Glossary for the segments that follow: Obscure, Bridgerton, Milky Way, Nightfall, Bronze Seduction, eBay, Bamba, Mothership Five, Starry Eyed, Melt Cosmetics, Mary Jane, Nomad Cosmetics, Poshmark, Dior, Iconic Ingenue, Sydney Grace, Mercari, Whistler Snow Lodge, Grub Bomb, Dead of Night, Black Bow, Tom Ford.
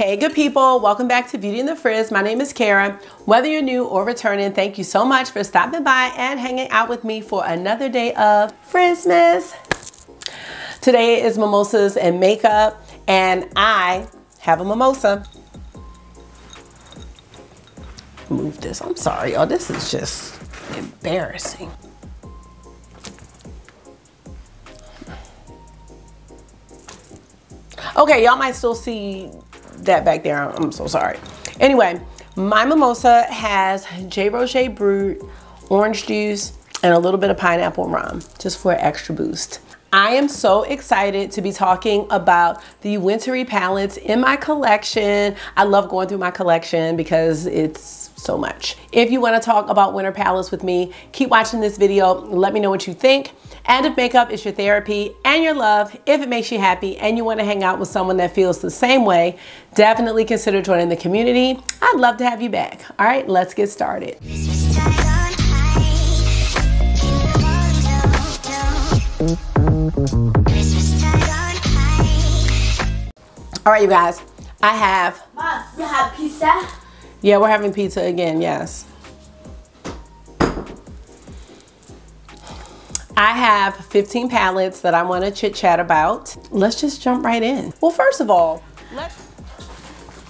Hey good people, welcome back to Beauty and the Frizz. My name is Kara. Whether you're new or returning, thank you so much for stopping by and hanging out with me for another day of Frizzmas. Today is mimosas and makeup, and I have a mimosa. Move this. I'm sorry y'all, this is just embarrassing. Okay, y'all might still see that back there. I'm so sorry. Anyway, my mimosa has J. Roche Brut, orange juice, and a little bit of pineapple rum, just for an extra boost. I am so excited to be talking about the wintry palettes in my collection. I love going through my collection because it's so much. If you want to talk about winter palettes with me, keep watching this video. Let me know what you think. And if makeup is your therapy and your love, if it makes you happy and you want to hang out with someone that feels the same way, definitely consider joining the community. I'd love to have you back. All right, let's get started. All right, you guys, I have... Mom, you have pizza? Yeah, we're having pizza again, yes. I have 15 palettes that I want to chit chat about. Let's just jump right in. Well, first of all, let's...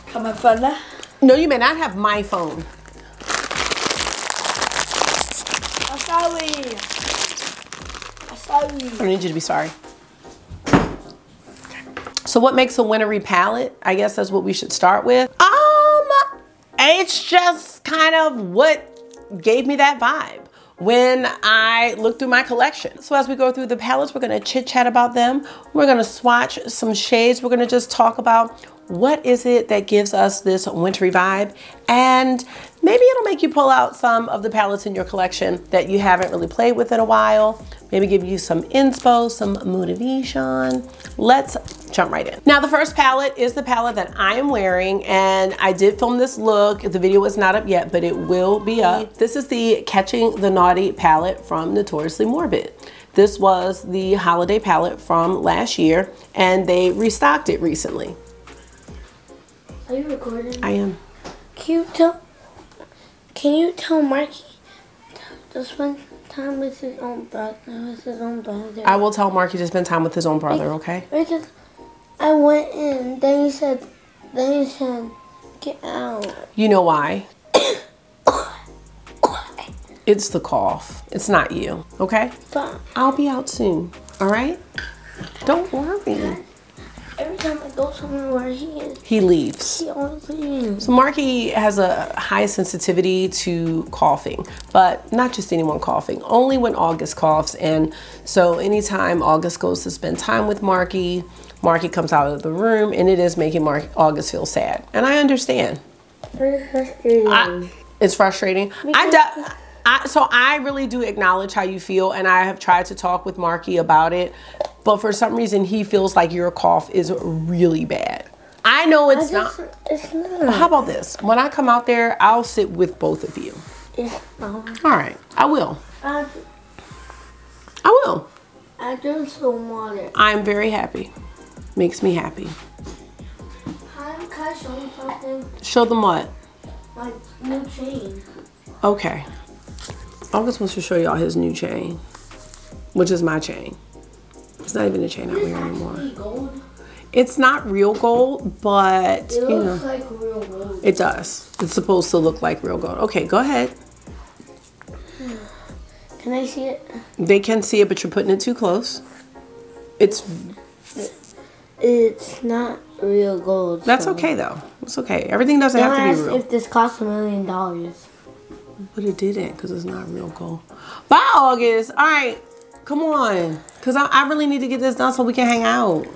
Come on, fella. No, you may not have my phone. I'm sorry. I'm sorry. I need you to be sorry. So what makes a wintry palette? I guess that's what we should start with. It's just kind of what gave me that vibe when I look through my collection. So as we go through the palettes, we're gonna chit chat about them. We're gonna swatch some shades. We're gonna just talk about what is it that gives us this wintry vibe. And maybe it'll make you pull out some of the palettes in your collection that you haven't really played with in a while. Maybe give you some inspo, some motivation. Let's jump right in. Now the first palette is the palette that I am wearing, and I did film this look. The video is not up yet, but it will be up. This is the Catching the Naughty palette from Notoriously Morbid. This was the holiday palette from last year, and they restocked it recently. Are you recording? I am. Can you tell Marky to spend time with his own brother? I will tell Marky to spend time with his own brother, okay? Because I went in, then he said, get out. You know why? It's the cough. It's not you, okay? But I'll be out soon, all right? Don't worry. Every time I go somewhere where he is, he leaves. He always leaves. So Marky has a high sensitivity to coughing, but not just anyone coughing, only when August coughs. And so anytime August goes to spend time with Marky, Marky comes out of the room, and it is making August feel sad. And I understand. It's frustrating. It's frustrating. So I really do acknowledge how you feel, and I have tried to talk with Marky about it, but for some reason he feels like your cough is really bad. I know it's not. It's not. How about this? When I come out there, I'll sit with both of you. It's not. All right, I will. I will. I just don't want it. I'm very happy. Makes me happy. Can I show them something? Show them what? My new chain. Okay. August wants to show y'all his new chain, which is my chain. It's not even a chain I wear anymore. Gold? It's not real gold, but it looks like real gold. It does. It's supposed to look like real gold. Okay, go ahead. Can I see it? They can see it, but you're putting it too close. It's not real gold. That's so. Okay though. It's okay. Everything doesn't have to be real. If this costs $1 million. But it didn't, because it's not real gold. Bye, August. All right, come on. Because I really need to get this done so we can hang out.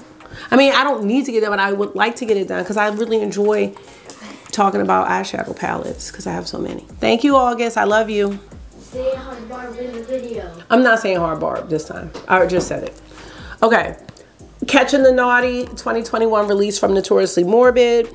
I mean, I don't need to get it, but I would like to get it done because I really enjoy talking about eyeshadow palettes because I have so many. Thank you, August. I love you. Say hard barb in the video. I'm not saying hard barb this time. I just said it. Okay. Catching the Naughty 2021 release from Notoriously Morbid.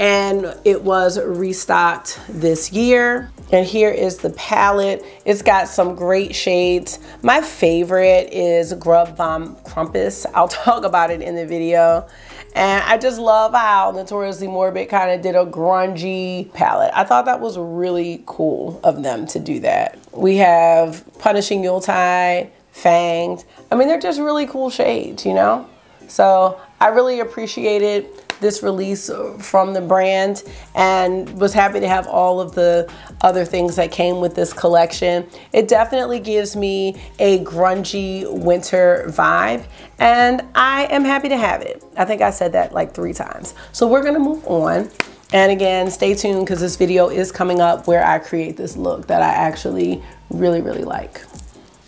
And it was restocked this year. And here is the palette. It's got some great shades. My favorite is Grub Bomb Crumpus. I'll talk about it in the video. And I just love how Notoriously Morbid kind of did a grungy palette. I thought that was really cool of them to do that. We have Punishing Yule Tie, Fanged. I mean, they're just really cool shades, you know? So I really appreciated this release from the brand and was happy to have all of the other things that came with this collection. It definitely gives me a grungy winter vibe and I am happy to have it. I think I said that like 3 times. So we're gonna move on. And again, stay tuned because this video is coming up where I create this look that I actually really like.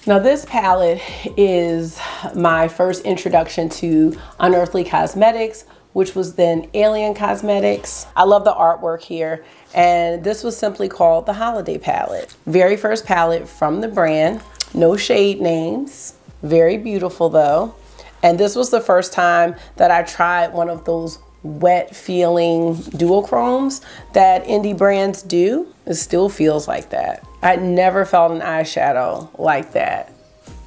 Now this palette is my first introduction to Unearthly Cosmetics, which was then Alien Cosmetics. I love the artwork here. And this was simply called the Holiday Palette. Very first palette from the brand. No shade names. Very beautiful though. And this was the first time that I tried one of those wet feeling duochromes that indie brands do. It still feels like that. I never felt an eyeshadow like that.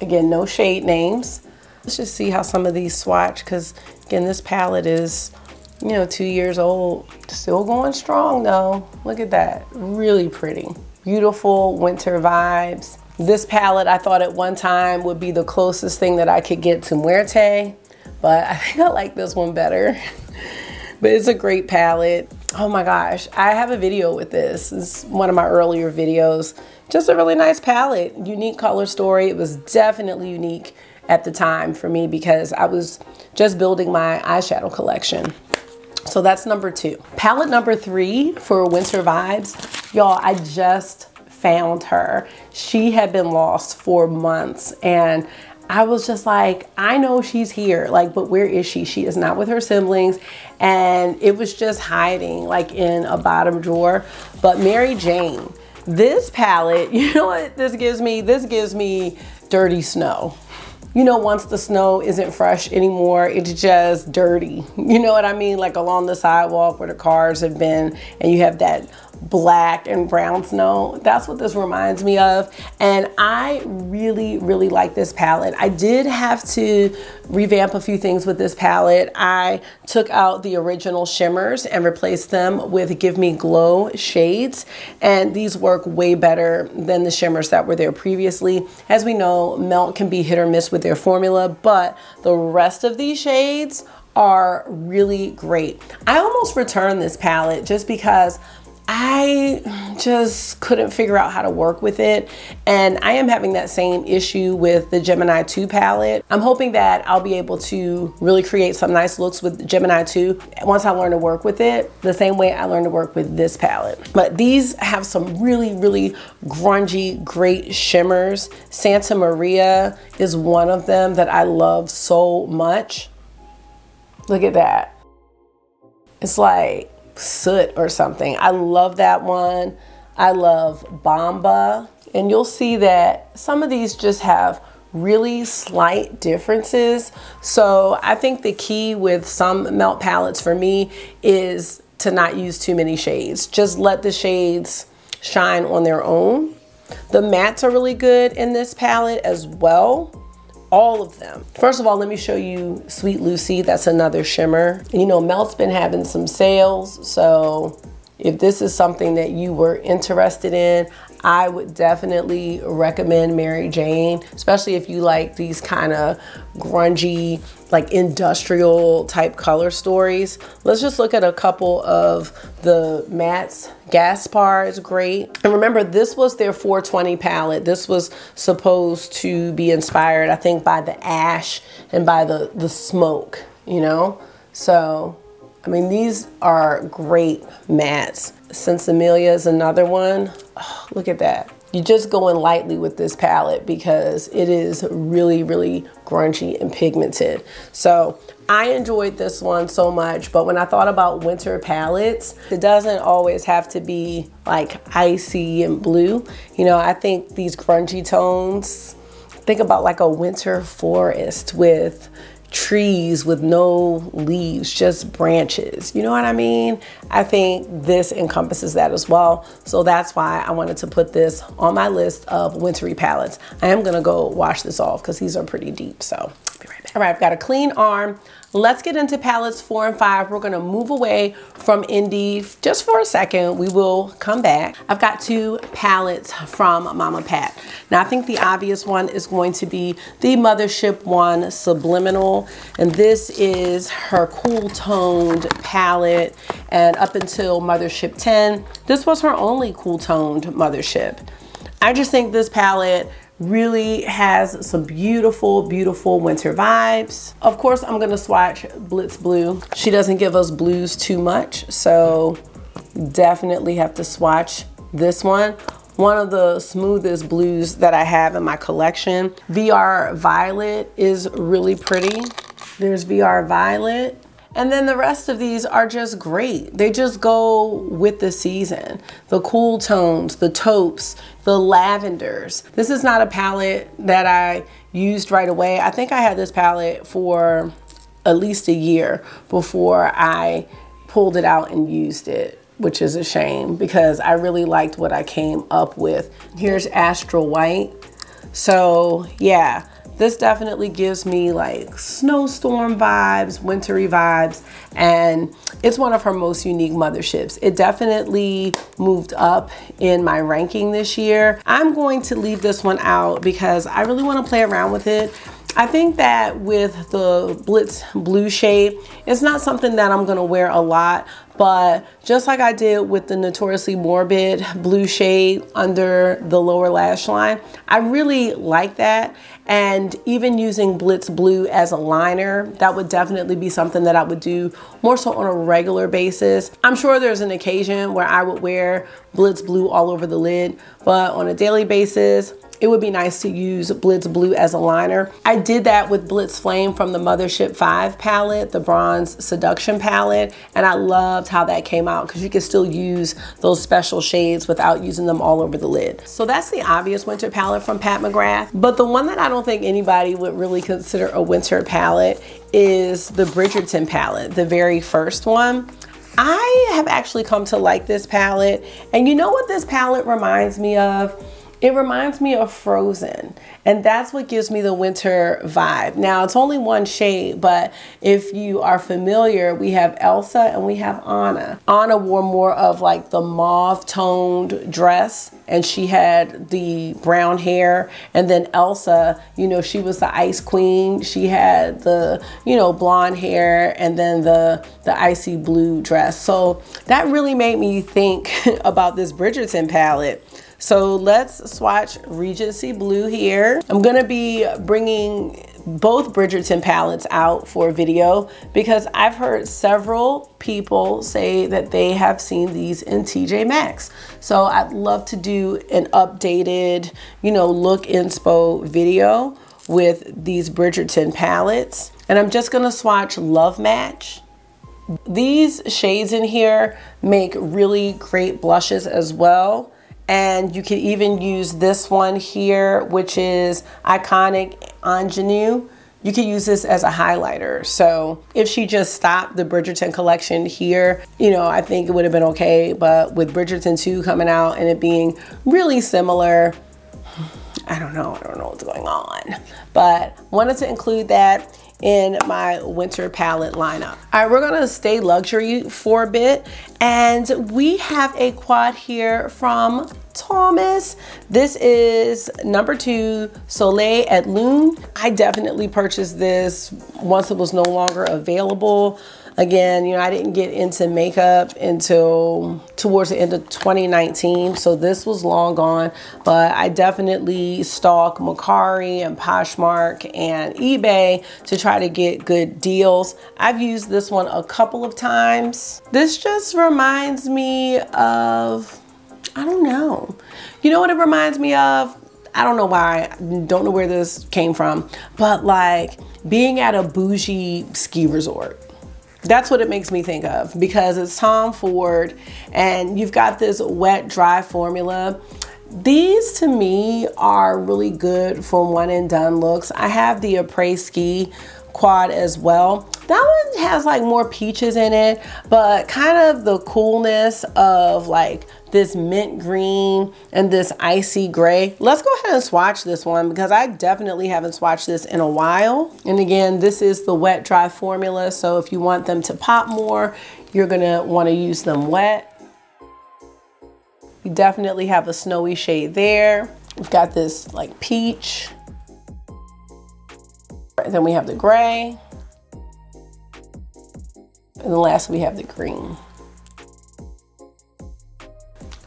Again, no shade names. Let's just see how some of these swatch, because again, this palette is, you know, 2 years old. Still going strong though. Look at that, really pretty. Beautiful winter vibes. This palette I thought at one time would be the closest thing that I could get to Muerte, but I think I like this one better. But it's a great palette. Oh my gosh, I have a video with this. It's one of my earlier videos. Just a really nice palette, unique color story. It was definitely unique at the time for me because I was just building my eyeshadow collection. So that's number 2. Palette number 3 for winter vibes. Y'all, I just found her. She had been lost for months and I was just like, I know she's here, like, but where is she? She is not with her siblings. And it was just hiding like in a bottom drawer. But Mary Jane, this palette, you know what this gives me? This gives me dirty snow. You know, once the snow isn't fresh anymore, it's just dirty. You know what I mean? Like along the sidewalk where the cars have been and you have that black and brown snow. That's what this reminds me of. And I really like this palette. I did have to revamp a few things with this palette. I took out the original shimmers and replaced them with Give Me Glow shades. And these work way better than the shimmers that were there previously. As we know, Melt can be hit or miss with their formula, but the rest of these shades are really great. I almost returned this palette just because I just couldn't figure out how to work with it. And I am having that same issue with the Gemini 2 palette. I'm hoping that I'll be able to really create some nice looks with Gemini 2 once I learn to work with it, the same way I learned to work with this palette. But these have some really grungy, great shimmers. Santa Maria is one of them that I love so much. Look at that. It's like soot or something. I love that one. I love Bamba. And you'll see that some of these just have really slight differences. So I think the key with some Melt palettes for me is to not use too many shades. Just let the shades shine on their own. The mattes are really good in this palette as well. All of them. First of all, let me show you Sweet Lucy. That's another shimmer. You know, Melt's been having some sales, so if this is something that you were interested in, I would definitely recommend Mary Jane, especially if you like these kind of grungy, like industrial type color stories. Let's just look at a couple of the mattes. Gaspar is great. And remember, this was their 420 palette. This was supposed to be inspired, I think, by the ash and by the smoke, you know? So, I mean, these are great mattes. Sensimilia is another one. Oh, look at that. You're just going lightly with this palette because it is really grungy and pigmented. So I enjoyed this one so much, but when I thought about winter palettes, it doesn't always have to be like icy and blue. You know, I think these grungy tones, think about like a winter forest with trees with no leaves, just branches. You know what I mean? I think this encompasses that as well. So that's why I wanted to put this on my list of wintry palettes. I am gonna go wash this off because these are pretty deep. So I'll be right back. All right, I've got a clean arm. Let's get into palettes 4 and 5. We're gonna move away from indie just for a second. We will come back. I've got 2 palettes from Mama Pat. Now I think the obvious one is going to be the Mothership one, Subliminal. And this is her cool toned palette. And up until Mothership 10, this was her only cool toned Mothership. I just think this palette really has some beautiful, beautiful winter vibes. Of course, I'm gonna swatch Blitz Blue. She doesn't give us blues too much, so definitely have to swatch this one. One of the smoothest blues that I have in my collection. VR Violet is really pretty. There's VR Violet. And then the rest of these are just great. They just go with the season. The cool tones, the taupes, the lavenders. This is not a palette that I used right away. I think I had this palette for at least a year before I pulled it out and used it, which is a shame because I really liked what I came up with. Here's Astral White. So yeah. This definitely gives me like snowstorm vibes, wintry vibes, and it's one of her most unique motherships. It definitely moved up in my ranking this year. I'm going to leave this one out because I really want to play around with it. I think that with the Blitz Blue shade, it's not something that I'm gonna wear a lot, but just like I did with the Notoriously Morbid blue shade under the lower lash line, I really like that. And even using Blitz Blue as a liner, that would definitely be something that I would do more so on a regular basis. I'm sure there's an occasion where I would wear Blitz Blue all over the lid, but on a daily basis, it would be nice to use Blitz Blue as a liner. I did that with Blitz Flame from the Mothership 5 palette, the Bronze Seduction palette, and I loved how that came out because you can still use those special shades without using them all over the lid. So that's the obvious winter palette from Pat McGrath, but the one that I don't think anybody would really consider a winter palette is the Bridgerton palette, the very first one. I have actually come to like this palette, and you know what this palette reminds me of? It reminds me of Frozen, and that's what gives me the winter vibe. Now it's only one shade, but if you are familiar, we have Elsa and we have Anna. Anna wore more of like the mauve toned dress, and she had the brown hair. And then Elsa, you know, she was the ice queen. She had the, you know, blonde hair and then the icy blue dress. So that really made me think about this Bridgerton palette. So let's swatch Regency Blue here. I'm gonna be bringing both Bridgerton palettes out for a video because I've heard several people say that they have seen these in TJ Maxx. So I'd love to do an updated, you know, look inspo video with these Bridgerton palettes. And I'm just gonna swatch Love Match. These shades in here make really great blushes as well. And you can even use this one here, which is Iconic Ingenue. You can use this as a highlighter. So if she just stopped the Bridgerton collection here, you know, I think it would have been okay. But with Bridgerton 2 coming out and it being really similar, I don't know what's going on. But wanted to include that in my winter palette lineup. All right, we're gonna stay luxury for a bit, and we have a quad here from Thomas. This is number 2, Soleil et Lune. I definitely purchased this once it was no longer available. Again, you know, I didn't get into makeup until towards the end of 2019, so this was long gone, but I definitely stalked Mercari and Poshmark and eBay to try to get good deals. I've used this one a couple of times. This just reminds me of, I don't know. You know what it reminds me of? I don't know why, I don't know where this came from, but like being at a bougie ski resort. That's what it makes me think of because it's Tom Ford and you've got this wet dry formula. These to me are really good for one and done looks. I have the Après Ski quad as well. That one has like more peaches in it, but kind of the coolness of like this mint green, and this icy gray. Let's go ahead and swatch this one because I definitely haven't swatched this in a while. And again, this is the wet dry formula. So if you want them to pop more, you're gonna wanna use them wet. We definitely have a snowy shade there. We've got this like peach. And then we have the gray. And then last we have the green.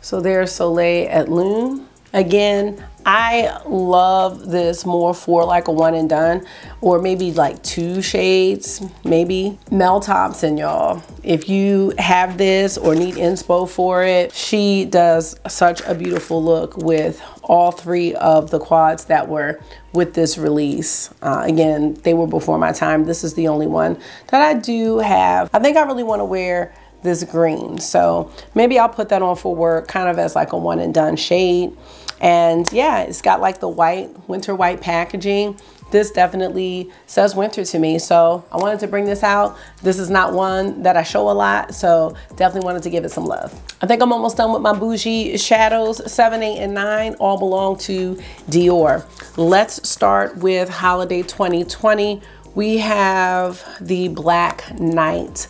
So there's Soleil et Lune. Again, I love this more for like a one and done, or maybe like two shades, maybe. Mel Thompson, y'all. If you have this or need inspo for it, she does such a beautiful look with all three of the quads that were with this release. Again, they were before my time. This is the only one that I do have. I think I really wanna wear this green. So maybe I'll put that on for work kind of as like a one and done shade. And yeah, it's got like the white, winter white packaging. This definitely says winter to me. So I wanted to bring this out. This is not one that I show a lot. So definitely wanted to give it some love. I think I'm almost done with my bougie shadows. 7, 8, and 9 all belong to Dior. Let's start with holiday 2020. We have the Black Night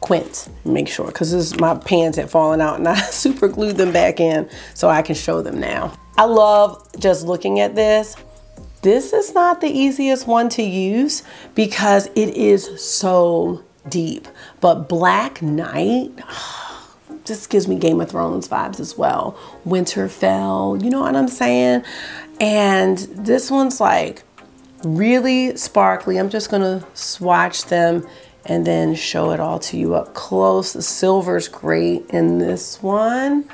Quint, make sure, because this, my pans had fallen out and I super glued them back in so I can show them now. I love just looking at this. This is not the easiest one to use because it is so deep, but Black Night, just gives me Game of Thrones vibes as well. Winterfell, you know what I'm saying? And this one's like really sparkly. I'm just gonna swatch them and then show it all to you up close. The silver's great in this one.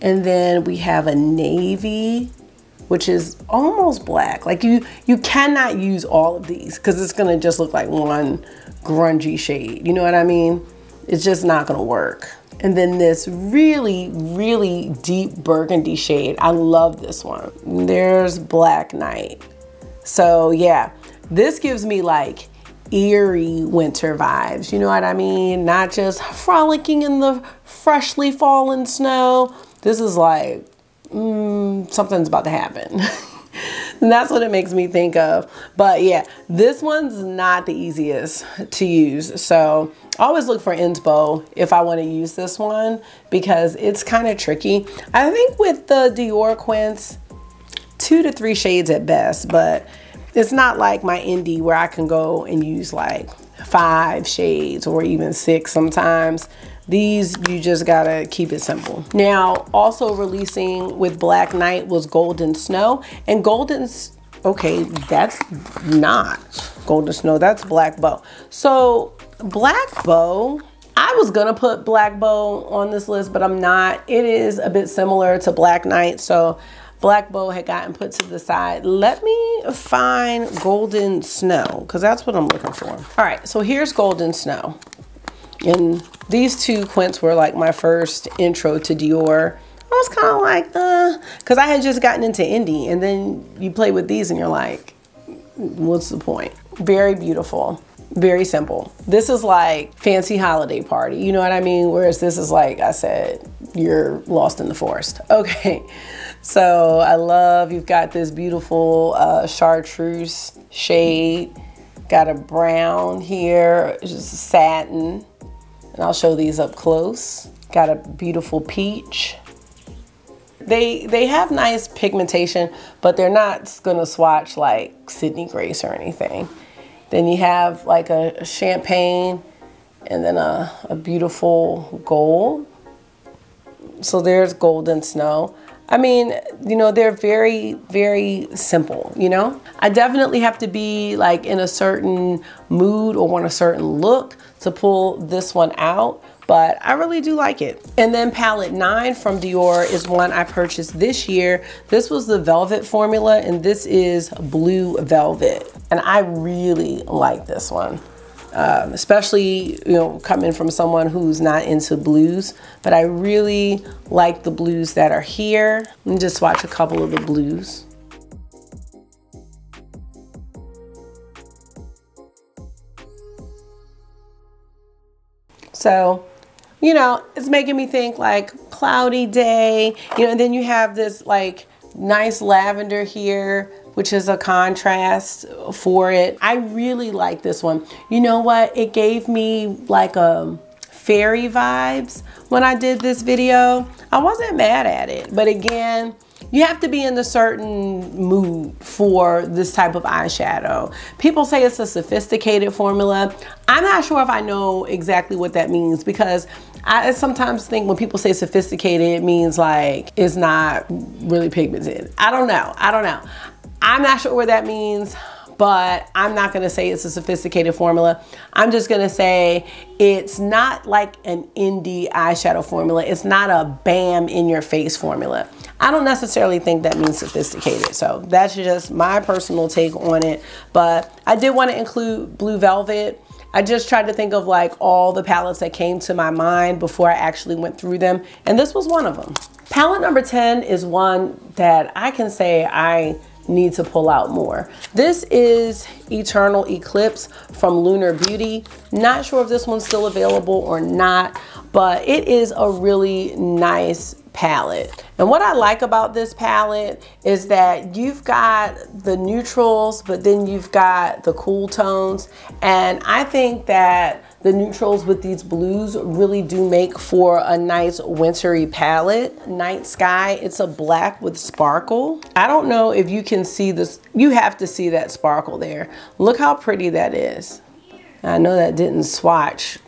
And then we have a navy, which is almost black. Like you cannot use all of these because it's gonna just look like one grungy shade. You know what I mean? It's just not gonna work. And then this really, really deep burgundy shade. I love this one. There's Black Night. So yeah, this gives me like eerie winter vibes, you know what I mean? Not just frolicking in the freshly fallen snow. This is like, something's about to happen. And that's what it makes me think of. But yeah, this one's not the easiest to use. So I always look for inspo if I wanna use this one because it's kind of tricky. I think with the Dior Quints, 2 to 3 shades at best, but it's not like my indie where I can go and use like 5 shades or even 6 sometimes. These, you just gotta keep it simple. Now, also releasing with Black Night was Golden Snow. And okay, that's not Golden Snow, that's Black Bow. So Black Bow, I was gonna put Black Bow on this list, but I'm not. It is a bit similar to Black Night, so Black Bow had gotten put to the side. Let me find Golden Snow because that's what I'm looking for. All right, so here's Golden Snow. And these two quints were like my first intro to Dior. I was kind of like, because I had just gotten into indie and then you play with these and you're like, what's the point? Very beautiful, very simple. This is like fancy holiday party, you know what I mean? Whereas this is like I said, you're lost in the forest. Okay. So I love, you've got this beautiful chartreuse shade, got a brown here, just satin, and I'll show these up close. Got a beautiful peach. They have nice pigmentation, but they're not gonna swatch like Sydney Grace or anything. Then you have like a champagne and then a beautiful gold. So there's Golden Snow. I mean, you know, they're very, very simple, you know? I definitely have to be like in a certain mood or want a certain look to pull this one out, but I really do like it. And then palette 9 from Dior is one I purchased this year. This was the velvet formula and this is Blue Velvet. And I really like this one. Especially, you know, coming from someone who's not into blues, but I really like the blues that are here. Let me just swatch a couple of the blues. So you know, it's making me think like cloudy day, you know, and then you have this like nice lavender here, which is a contrast for it. I really like this one. You know what? It gave me like a fairy vibes when I did this video. I wasn't mad at it, but again, you have to be in a certain mood for this type of eyeshadow. People say it's a sophisticated formula. I'm not sure if I know exactly what that means, because I sometimes think when people say sophisticated, it means like it's not really pigmented. I don't know. I don't know. I'm not sure what that means, but I'm not gonna say it's a sophisticated formula. I'm just gonna say it's not like an indie eyeshadow formula. It's not a bam in your face formula. I don't necessarily think that means sophisticated. So that's just my personal take on it. But I did want to include Blue Velvet. I just tried to think of like all the palettes that came to my mind before I actually went through them, and this was one of them. Palette number 10 is one that I can say I need to pull out more. This is Eternal Eclipse from Lunar Beauty. Not sure if this one's still available or not, but it is a really nice palette. And what I like about this palette is that you've got the neutrals, but then you've got the cool tones. And I think that the neutrals with these blues really do make for a nice wintry palette. Night Sky, it's a black with sparkle. I don't know if you can see this. You have to see that sparkle there. Look how pretty that is. I know that didn't swatch.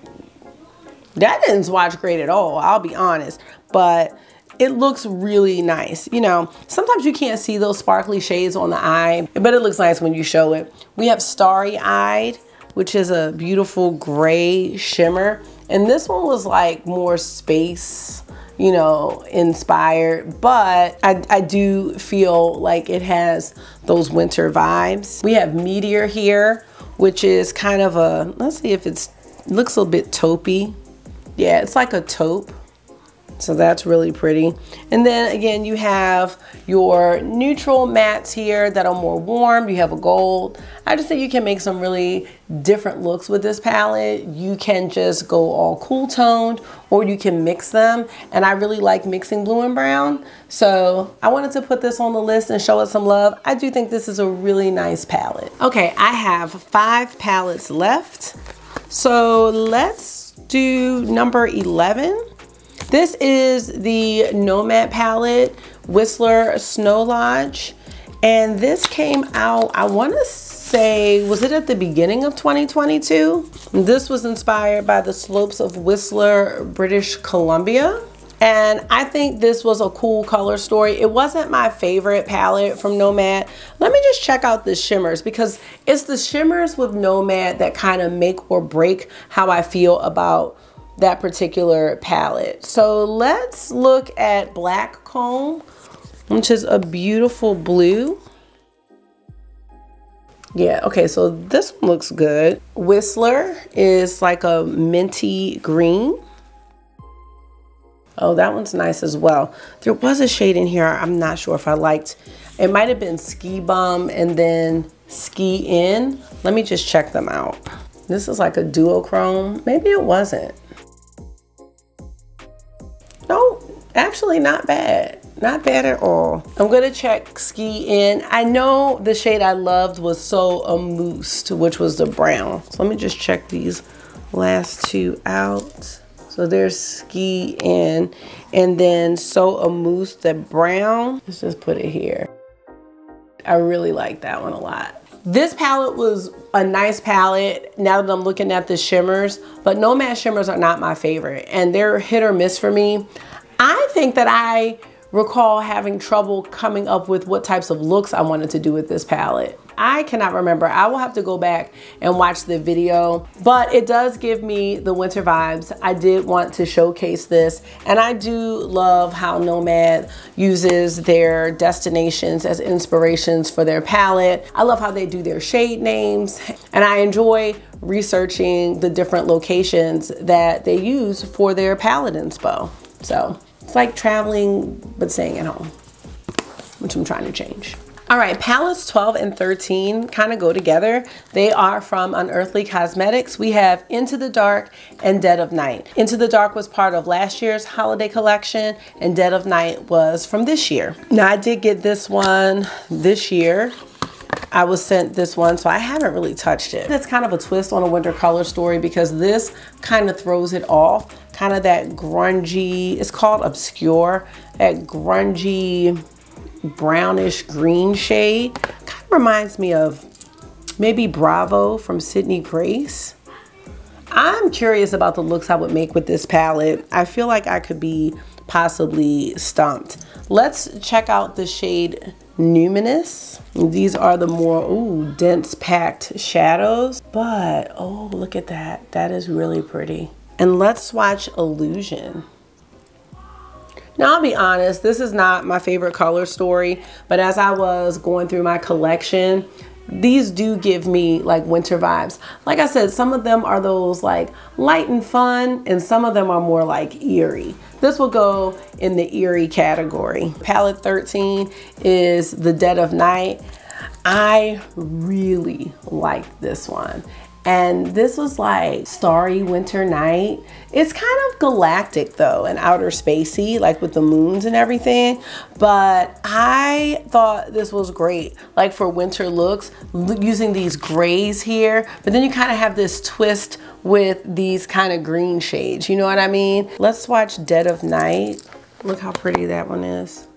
That didn't swatch great at all, I'll be honest, but it looks really nice. You know, sometimes you can't see those sparkly shades on the eye, but it looks nice when you show it. We have Starry Eyed, which is a beautiful gray shimmer. And this one was like more space, you know, inspired, but I do feel like it has those winter vibes. We have Meteor here, which is kind of a, let's see if it's, looks a bit taupey. Yeah, it's like a taupe. So that's really pretty. And then again, you have your neutral mattes here that are more warm. You have a gold. I just think you can make some really different looks with this palette. You can just go all cool toned, or you can mix them. And I really like mixing blue and brown. So I wanted to put this on the list and show it some love. I do think this is a really nice palette. Okay, I have 5 palettes left. So let's do number 11. This is the Nomad palette, Whistler Snow Lodge. And this came out, I want to say, was it at the beginning of 2022? This was inspired by the slopes of Whistler, British Columbia. And I think this was a cool color story. It wasn't my favorite palette from Nomad. Let me just check out the shimmers, because it's the shimmers with Nomad that kind of make or break how I feel about that particular palette. So let's look at Black Comb, which is a beautiful blue. Yeah, okay, so this one looks good. Whistler is like a minty green. Oh, that one's nice as well. There was a shade in here I'm not sure if I liked. It might have been Ski Bomb and then Ski In. Let me just check them out. This is like a duochrome. Maybe it wasn't. No, actually not bad. Not bad at all. I'm gonna check Ski In. I know the shade I loved was So A, which was the brown. So let me just check these last two out. So there's Ski In, and then So A, the brown. Let's just put it here. I really like that one a lot. This palette was a nice palette now that I'm looking at the shimmers, but Nomad shimmers are not my favorite, and they're hit or miss for me. I think that I recall having trouble coming up with what types of looks I wanted to do with this palette. I cannot remember. I will have to go back and watch the video, but it does give me the winter vibes. I did want to showcase this, and I do love how Nomad uses their destinations as inspirations for their palette. I love how they do their shade names, and I enjoy researching the different locations that they use for their palette inspo. So it's like traveling, but staying at home, which I'm trying to change. All right, palettes 12 and 13 kind of go together. They are from Unearthly Cosmetics. We have Into the Dark and Dead of Night. Into the Dark was part of last year's holiday collection, and Dead of Night was from this year. Now, I did get this one this year. I was sent this one, so I haven't really touched it. It's kind of a twist on a winter color story because this kind of throws it off. Kind of that grungy, it's called Obscure, that grungy, brownish green shade. Kind of reminds me of maybe Bravo from Sydney Grace. I'm curious about the looks I would make with this palette. I feel like I could be possibly stumped. Let's check out the shade Numinous. These are the more dense packed shadows, but oh, look at that. That is really pretty. And let's swatch Illusion. Now, I'll be honest, this is not my favorite color story, but as I was going through my collection, these do give me like winter vibes. Like I said, some of them are those like light and fun, and some of them are more like eerie. This will go in the eerie category. Palette 13 is the Dead of Night. I really like this one. And this was like starry winter night. It's kind of galactic though, and outer spacey, like with the moons and everything. But I thought this was great, like for winter looks, using these grays here, but then you kind of have this twist with these kind of green shades, you know what I mean? Let's swatch Dead of Night. Look how pretty that one is.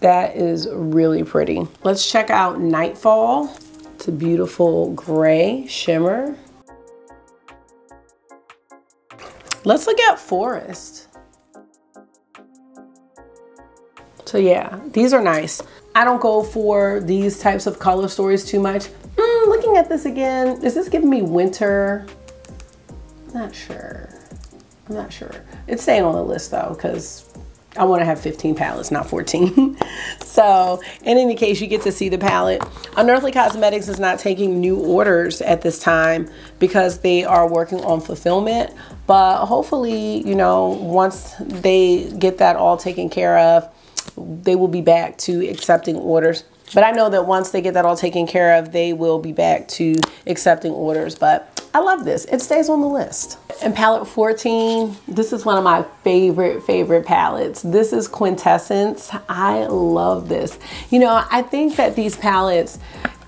That is really pretty. Let's check out Nightfall. It's a beautiful gray shimmer. Let's look at Forest. So yeah, these are nice. I don't go for these types of color stories too much. Looking at this again, is this giving me winter? Not sure. I'm not sure. It's staying on the list though, because I want to have 15 palettes, not 14. So in any case, you get to see the palette. Unearthly Cosmetics is not taking new orders at this time because they are working on fulfillment. But hopefully, you know, once they get that all taken care of, they will be back to accepting orders. But I know that once they get that all taken care of, they will be back to accepting orders. But I love this. It stays on the list. And palette 14, this is one of my favorite palettes. This is Quintessence. I love this. You know, I think that these palettes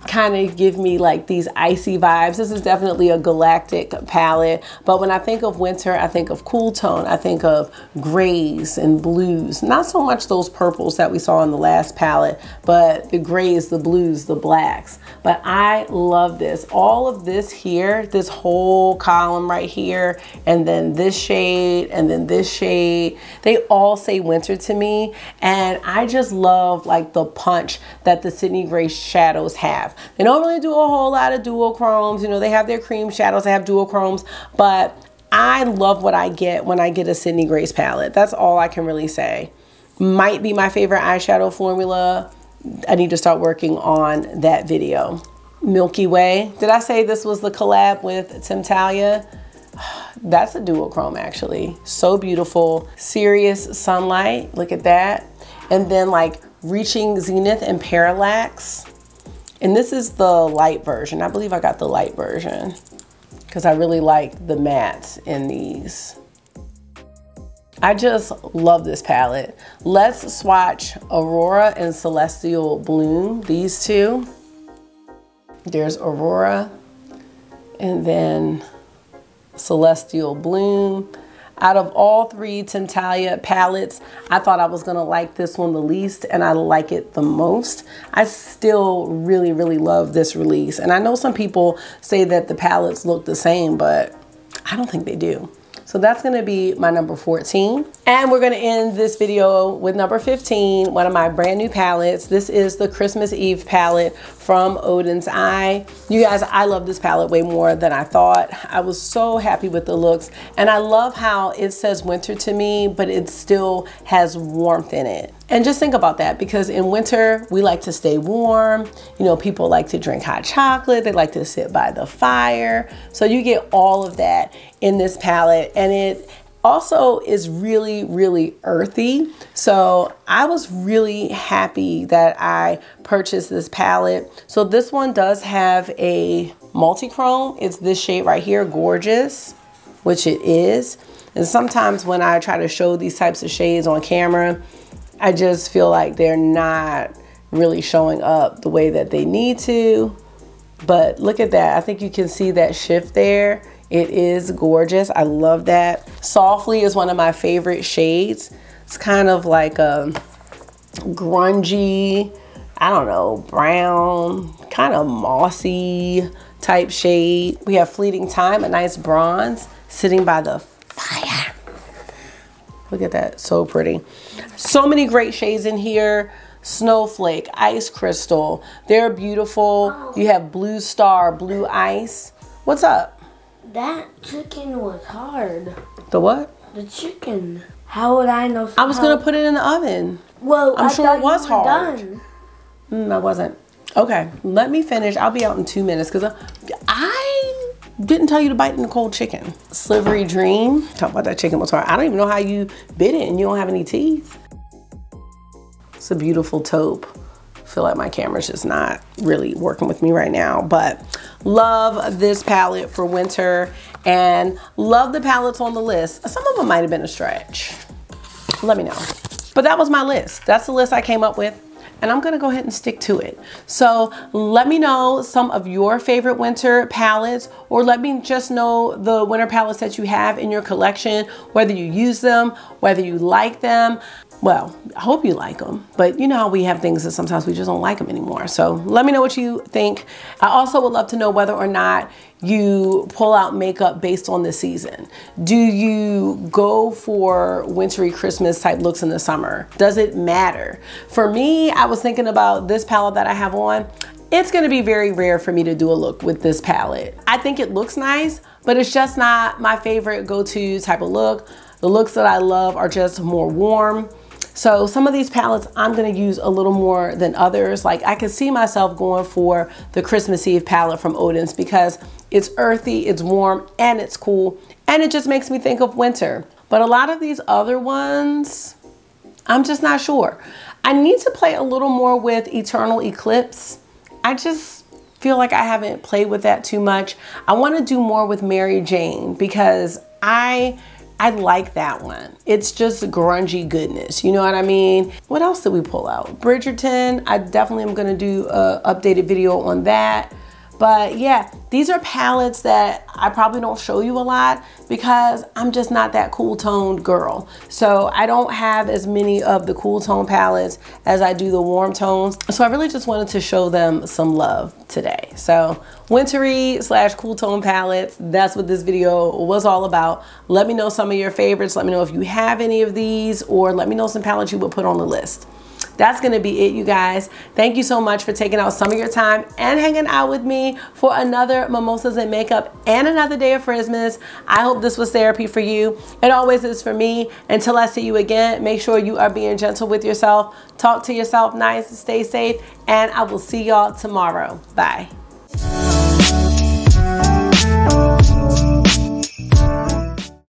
kind of give me like these icy vibes. This is definitely a galactic palette, but when I think of winter, I think of cool tone. I think of grays and blues, not so much those purples that we saw in the last palette, but the grays, the blues, the blacks. But I love this. All of this here, this whole column right here, and then this shade, and then this shade, they all say winter to me. And I just love like the punch that the Sydney Grace shadows have. They don't really do a whole lot of duochromes. You know, they have their cream shadows, they have duochromes, but I love what I get when I get a Sydney Grace palette. That's all I can really say. Might be my favorite eyeshadow formula. I need to start working on that video. Milky Way. Did I say this was the collab with Tim Talia? That's a duochrome actually. So beautiful. Serious Sunlight. Look at that. And then like Reaching Zenith and Parallax. And this is the light version. I believe I got the light version because I really like the mattes in these. I just love this palette. Let's swatch Aurora and Celestial Bloom, these two. There's Aurora and then Celestial Bloom. Out of all three Tintalia palettes, I thought I was gonna like this one the least, and I like it the most. I still really, really love this release. And I know some people say that the palettes look the same, but I don't think they do. So that's gonna be my number 14. And we're gonna end this video with number 15, one of my brand new palettes. This is the Christmas Eve palette from Odin's Eye. You guys, I love this palette way more than I thought. I was so happy with the looks, and I love how it says winter to me, but it still has warmth in it. And just think about that, because in winter, we like to stay warm. You know, people like to drink hot chocolate. They like to sit by the fire. So you get all of that in this palette, and it also is really, really earthy. So I was really happy that I purchased this palette. So this one does have a multi-chrome. It's this shade right here, Gorgeous, which it is. And sometimes when I try to show these types of shades on camera, I just feel like they're not really showing up the way that they need to. But look at that. I think you can see that shift there. It is gorgeous. I love that. Softly is one of my favorite shades. It's kind of like a grungy, I don't know, brown, kind of mossy type shade. We have Fleeting Time, a nice bronze, sitting by the fire. Look at that, so pretty. So many great shades in here. Snowflake, Ice Crystal, they're beautiful. You have Blue Star, Blue Ice. What's up? That chicken was hard. The what? The chicken. How would I know? I was going to put it in the oven. Well, I'm sure it was hard. Done. I wasn't. Okay, let me finish. I'll be out in 2 minutes because I didn't tell you to bite in the cold chicken. Slivery Dream. Talk about that chicken was hard. I don't even know how you bit it and you don't have any teeth. It's a beautiful taupe. Feel like my camera's just not really working with me right now, but love this palette for winter and love the palettes on the list. Some of them might have been a stretch, let me know, but that was my list. That's the list I came up with and I'm gonna go ahead and stick to it. So let me know some of your favorite winter palettes, or let me just know the winter palettes that you have in your collection, whether you use them, whether you like them. Well, I hope you like them, but you know how we have things that sometimes we just don't like them anymore. So let me know what you think. I also would love to know whether or not you pull out makeup based on the season. Do you go for wintry Christmas type looks in the summer? Does it matter? For me, I was thinking about this palette that I have on. It's gonna be very rare for me to do a look with this palette. I think it looks nice, but it's just not my favorite go-to type of look. The looks that I love are just more warm. So some of these palettes I'm gonna use a little more than others. Like I could see myself going for the Christmas Eve palette from Odin's because it's earthy, it's warm, and it's cool. And it just makes me think of winter. But a lot of these other ones, I'm just not sure. I need to play a little more with Eternal Eclipse. I just feel like I haven't played with that too much. I wanna do more with Mary Jane because I like that one. It's just grungy goodness. You know what I mean? What else did we pull out? Bridgerton. I definitely am gonna do an updated video on that. But yeah, these are palettes that I probably don't show you a lot because I'm just not that cool toned girl. So I don't have as many of the cool tone palettes as I do the warm tones. So I really just wanted to show them some love today. So wintry / cool tone palettes, that's what this video was all about. Let me know some of your favorites. Let me know if you have any of these, or let me know some palettes you would put on the list. That's gonna be it, you guys. Thank you so much for taking out some of your time and hanging out with me for another Mimosas and Makeup and another day of Frizzmas. I hope this was therapy for you. It always is for me. Until I see you again, make sure you are being gentle with yourself. Talk to yourself nice, stay safe, and I will see y'all tomorrow. Bye.